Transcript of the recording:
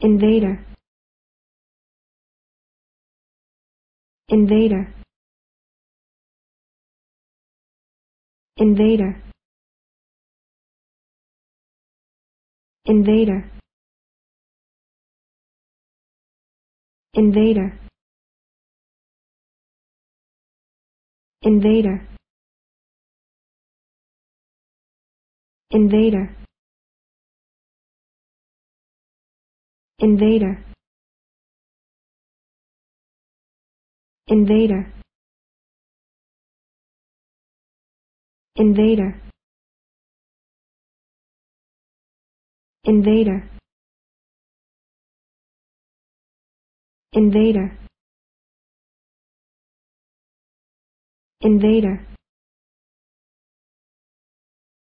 Invader, invader, invader, invader, invader, invader, invader, invader, invader, invader, invader, invader, invader,